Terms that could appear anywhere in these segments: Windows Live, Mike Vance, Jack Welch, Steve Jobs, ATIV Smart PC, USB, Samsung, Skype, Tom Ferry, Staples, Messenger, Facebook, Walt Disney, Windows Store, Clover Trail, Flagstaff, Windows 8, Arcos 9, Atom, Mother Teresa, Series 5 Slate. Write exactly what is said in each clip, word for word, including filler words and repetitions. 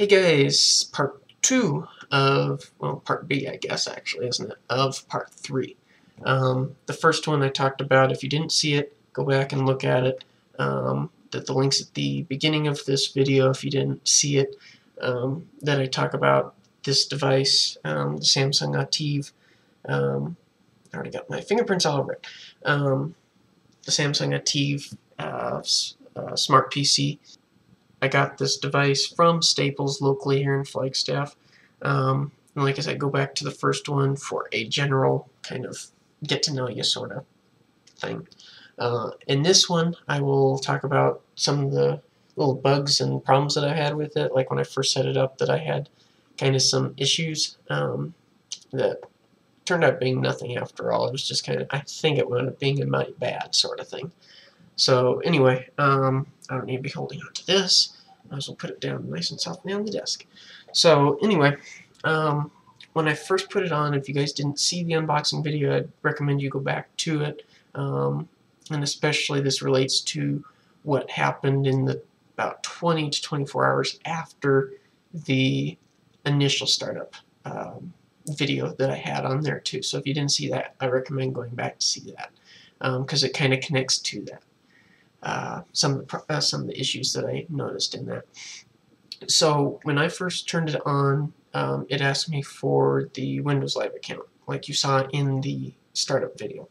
Hey guys, part two of, well, part B, I guess, actually, isn't it, of part three. Um, the first one I talked about, if you didn't see it, go back and look at it. Um, that the link's at the beginning of this video if you didn't see it. Um, that I talk about this device, um, the Samsung A T I V. Um, I already got my fingerprints all over it. Um, the Samsung A T I V uh, uh, Smart P C. I got this device from Staples locally here in Flagstaff. Um, and like I said, go back to the first one for a general kind of get-to-know-you sort of thing. Uh, in this one, I will talk about some of the little bugs and problems that I had with it, like when I first set it up, that I had kind of some issues um, that turned out being nothing after all. It was just kind of, I think it wound up being a mighty bad sort of thing. So anyway, um, I don't need to be holding on to this. I as well put it down nice and softly on the desk. So anyway, um, when I first put it on, if you guys didn't see the unboxing video, I'd recommend you go back to it. Um, and especially this relates to what happened in the about twenty to twenty-four hours after the initial startup um, video that I had on there too. So if you didn't see that, I recommend going back to see that because um, it kind of connects to that. Uh, some, of the, uh, some of the issues that I noticed in that. So when I first turned it on, um, it asked me for the Windows Live account, like you saw in the startup video.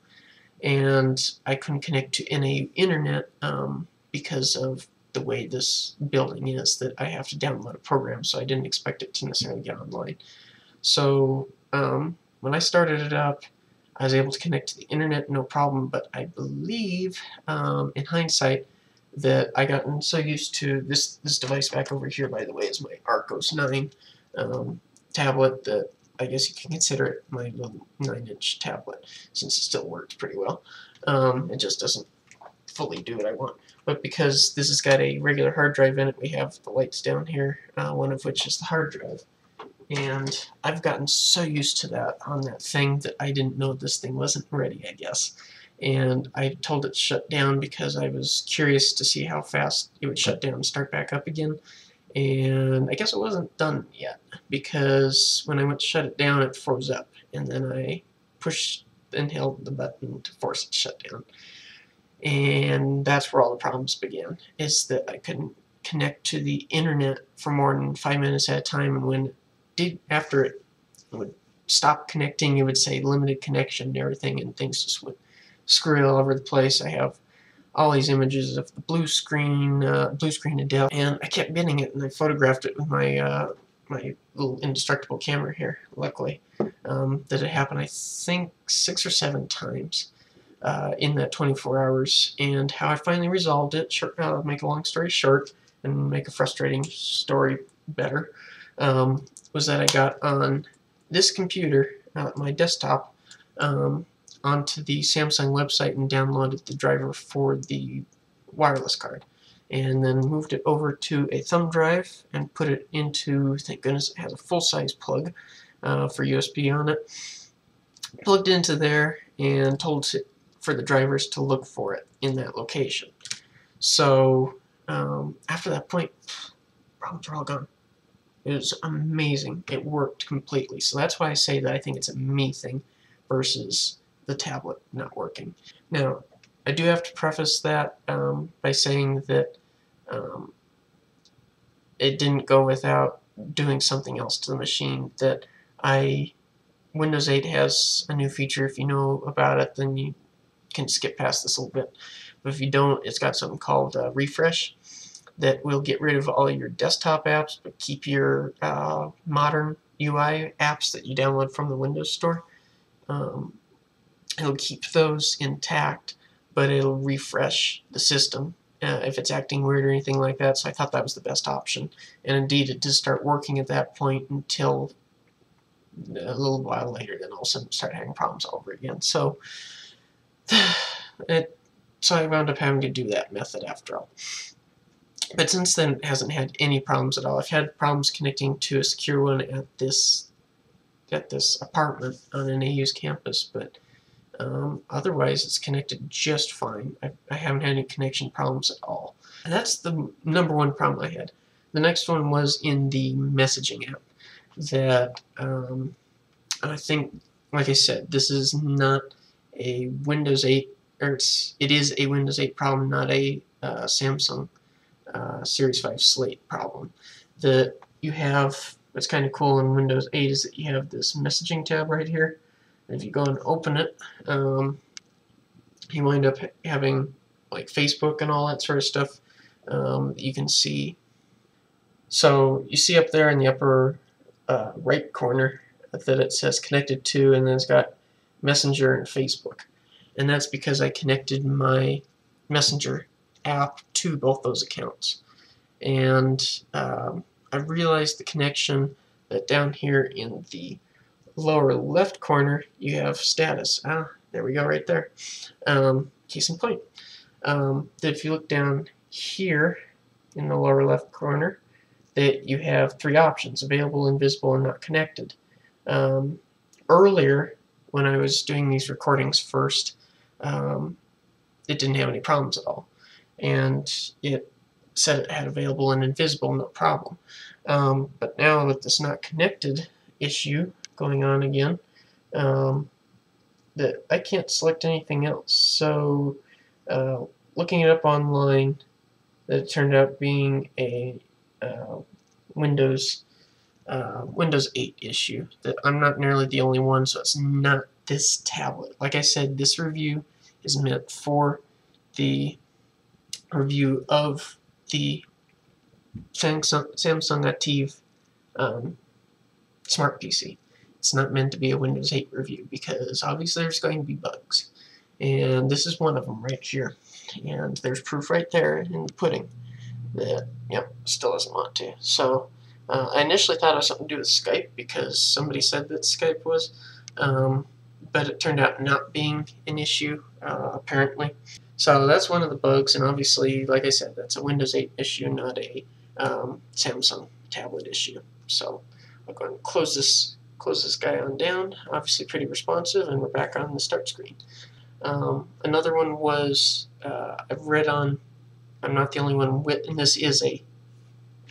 And I couldn't connect to any internet um, because of the way this building is, that I have to download a program, so I didn't expect it to necessarily get online. So um, when I started it up, I was able to connect to the internet, no problem, but I believe, um, in hindsight, that I gotten so used to this, this device back over here, by the way, is my Arcos nine um, tablet that I guess you can consider it my little nine inch tablet, since it still works pretty well. Um, it just doesn't fully do what I want. But because this has got a regular hard drive in it, we have the lights down here, uh, one of which is the hard drive. And I've gotten so used to that on that thing that I didn't know this thing wasn't ready, I guess. And I told it to shut down because I was curious to see how fast it would shut down and start back up again. And I guess it wasn't done yet, because when I went to shut it down, it froze up. And then I pushed and held the button to force it to shut down. And that's where all the problems began, is that I couldn't connect to the internet for more than five minutes at a time, and when after it would stop connecting, it would say limited connection and everything, and things just would screw all over the place. I have all these images of the blue screen, uh, blue screen of death, and I kept binning it, and I photographed it with my uh, my little indestructible camera here, luckily, um, that it happened, I think, six or seven times uh, in that twenty-four hours, and how I finally resolved it, short, uh, make a long story short, and make a frustrating story better, um, was that I got on this computer, uh, my desktop, um, onto the Samsung website and downloaded the driver for the wireless card. And then moved it over to a thumb drive and put it into, thank goodness it has a full-size plug uh, for U S B on it. Plugged into there and told it for the drivers to look for it in that location. So um, after that point, problems are all gone. It was amazing. It worked completely. So that's why I say that I think it's a me thing versus the tablet not working. Now, I do have to preface that um, by saying that um, it didn't go without doing something else to the machine. That I Windows eight has a new feature. If you know about it, then you can skip past this a little bit. But if you don't, it's got something called uh, refresh. That will get rid of all your desktop apps, but keep your uh, modern U I apps that you download from the Windows Store. Um, it'll keep those intact, but it'll refresh the system uh, if it's acting weird or anything like that. So I thought that was the best option. And indeed, it did start working at that point until a little while later, then all of a sudden started having problems all over again. So, it, so I wound up having to do that method after all. But since then, it hasn't had any problems at all. I've had problems connecting to a secure one at this at this apartment on an A U's campus, but um, otherwise it's connected just fine. I, I haven't had any connection problems at all. And that's the number one problem I had. The next one was in the messaging app that um, I think, like I said, this is not a Windows eight, or it's, it is a Windows eight problem, not a uh, Samsung uh, Series five Slate problem. That you have, what's kind of cool in Windows eight is that you have this messaging tab right here. And if you go and open it, um, you wind up having like Facebook and all that sort of stuff. Um, you can see, so you see up there in the upper uh, right corner that it says connected to, and then it's got Messenger and Facebook, and that's because I connected my Messenger app to both those accounts. And um, I realized the connection that down here in the lower left corner you have status. Ah, there we go, right there. Um, case in point, um, that if you look down here in the lower left corner, that you have three options: available, invisible, and not connected. Um, earlier, when I was doing these recordings first, um, it didn't have any problems at all, and it said it had available and invisible, no problem. Um, but now with this not connected issue going on again, um, that I can't select anything else. So uh, looking it up online, that it turned out being a uh, Windows uh, Windows eight issue. That I'm not nearly the only one, so it's not this tablet. Like I said, this review is meant for the review of the Samsung A T I V um, Smart P C. It's not meant to be a Windows eight review, because obviously there's going to be bugs, and this is one of them right here. And there's proof right there in the pudding that, yep, still doesn't want to. So uh, I initially thought it was something to do with Skype, because somebody said that Skype was, um, but it turned out not being an issue, uh, apparently. So that's one of the bugs, and obviously, like I said, that's a Windows eight issue, not a um, Samsung tablet issue. So I'll go ahead and close this, close this guy on down. Obviously pretty responsive, and we're back on the start screen. Um, another one was, uh, I've read on, I'm not the only one with, and this is a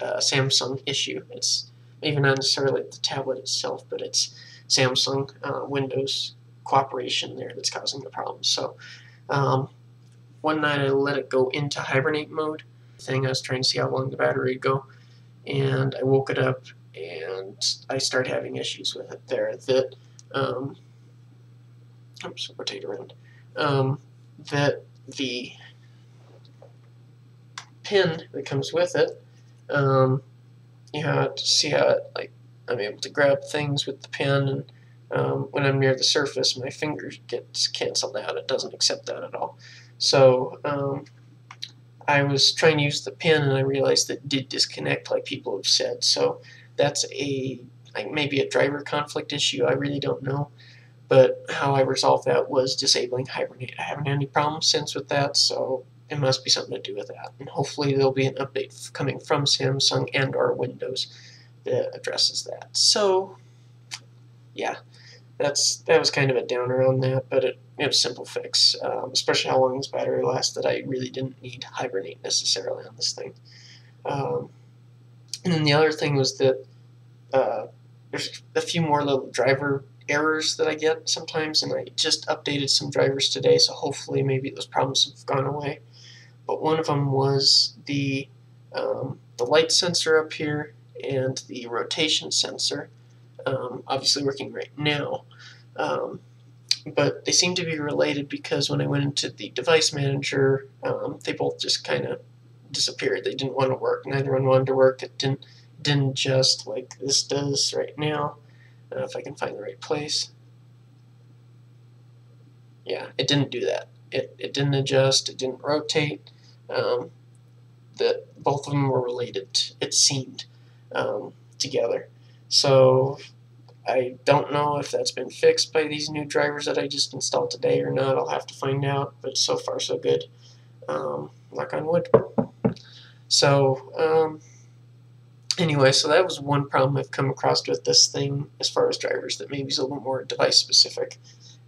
uh, Samsung issue. It's even not necessarily the tablet itself, but it's Samsung uh, Windows cooperation there that's causing the problem. So Um, one night I let it go into hibernate mode. Thing I was trying to see how long the battery would go, and I woke it up, and I started having issues with it there. That, um, oops, rotate around. Um, that the pin that comes with it, um, you know, to see how it, like, I'm able to grab things with the pin, and um, when I'm near the surface, my finger gets canceled out. It doesn't accept that at all. So um, I was trying to use the pin, and I realized that it did disconnect, like people have said. So that's a, like, maybe a driver conflict issue. I really don't know. But how I resolved that was disabling hibernate. I haven't had any problems since with that, so it must be something to do with that. And hopefully there'll be an update coming from Samsung and or Windows that addresses that. So yeah, that's that was kind of a downer on that, but it, it was a simple fix, um, especially how long this battery lasted. I really didn't need hibernate necessarily on this thing. Um, and then the other thing was that uh, there's a few more little driver errors that I get sometimes, and I just updated some drivers today, so hopefully maybe those problems have gone away. But one of them was the, um, the light sensor up here and the rotation sensor. Um, obviously working right now, um, but they seem to be related, because when I went into the device manager, um, they both just kind of disappeared. They didn't want to work. Neither one wanted to work. It didn't didn't just like this does right now. Uh, if I can find the right place, yeah, it didn't do that. It it didn't adjust. It didn't rotate. Um, that both of them were related. It seemed um, together. So I don't know if that's been fixed by these new drivers that I just installed today or not. I'll have to find out, but so far so good. Um, knock on wood. So um, anyway, so that was one problem I've come across with this thing as far as drivers, that maybe is a little more device specific.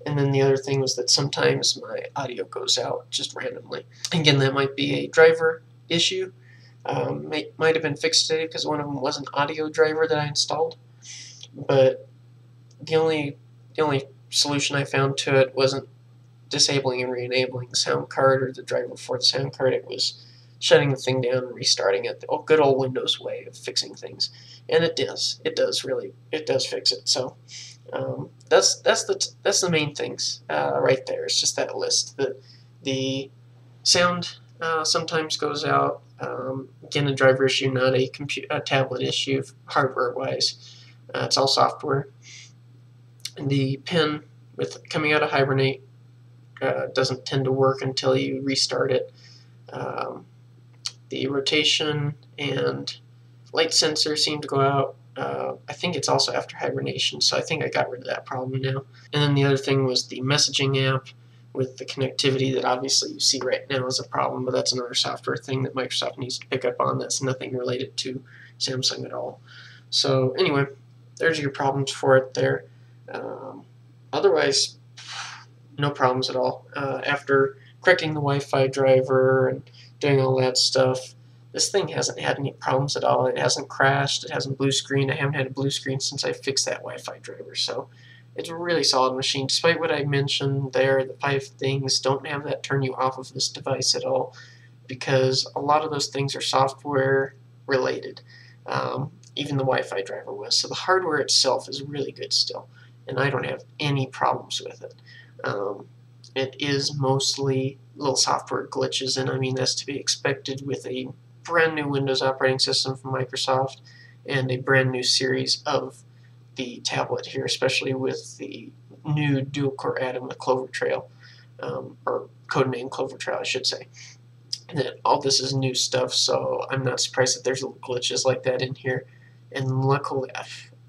And then the other thing was that sometimes my audio goes out just randomly. Again, that might be a driver issue, Um, it might have been fixed today because one of them was an audio driver that I installed, but the only the only solution I found to it wasn't disabling and re-enabling the sound card or the driver for the sound card. It was shutting the thing down and restarting it. The good old Windows way of fixing things, and it does. It does really. It does fix it. So um, that's that's the that's the main things uh, right there. It's just that list. The the sound uh, sometimes goes out. Um, again, a driver issue, not a, a tablet issue, hardware-wise. Uh, it's all software. And the pin with coming out of Hibernate uh, doesn't tend to work until you restart it. Um, the rotation and light sensor seem to go out. Uh, I think it's also after hibernation, so I think I got rid of that problem now. And then the other thing was the messaging app with the connectivity that obviously you see right now is a problem, but that's another software thing that Microsoft needs to pick up on. That's nothing related to Samsung at all. So anyway, there's your problems for it there. Um, otherwise, no problems at all. Uh, after correcting the Wi-Fi driver and doing all that stuff, this thing hasn't had any problems at all. It hasn't crashed. It hasn't blue screen. I haven't had a blue screen since I fixed that Wi-Fi driver. So it's a really solid machine. Despite what I mentioned there, the five things don't have that turn you off of this device at all, because a lot of those things are software related. Um, even the Wi-Fi driver was. So the hardware itself is really good still, and I don't have any problems with it. Um, it is mostly little software glitches, and I mean that's to be expected with a brand new Windows operating system from Microsoft and a brand new series of the tablet here, especially with the new dual-core Atom with Clover Trail, um, or codename Clover Trail, I should say. And then all this is new stuff, so I'm not surprised that there's little glitches like that in here. And luckily,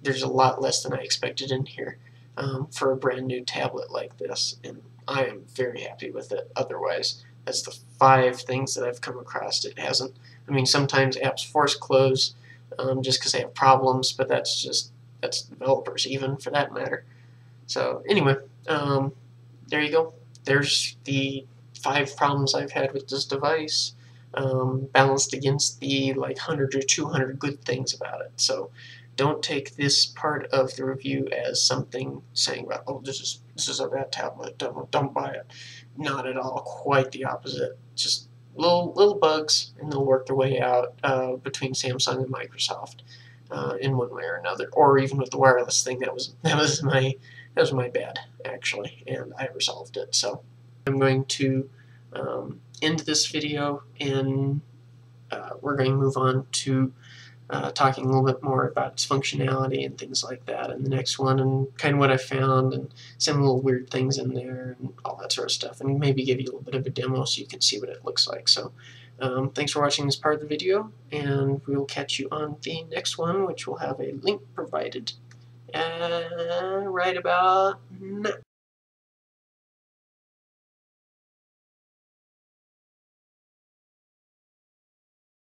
there's a lot less than I expected in here um, for a brand new tablet like this, and I am very happy with it. Otherwise, that's the five things that I've come across. It hasn't. I mean, sometimes apps force close um, just because they have problems, but that's just. That's developers, even, for that matter. So anyway, um, there you go. There's the five problems I've had with this device, um, balanced against the like one hundred or two hundred good things about it. So don't take this part of the review as something saying, well, oh, this is this is a bad tablet. Don't don't buy it. Not at all. Quite the opposite. Just little little bugs, and they'll work their way out uh, between Samsung and Microsoft. Uh, in one way or another, or even with the wireless thing, that was that was my that was my bad actually, and I resolved it. So I'm going to um, end this video, and uh, we're going to move on to uh, talking a little bit more about its functionality and things like that in the next one, and kind of what I found and some little weird things in there and all that sort of stuff, and maybe give you a little bit of a demo so you can see what it looks like. So. Um, thanks for watching this part of the video, and we'll catch you on the next one, which will have a link provided uh, right about now.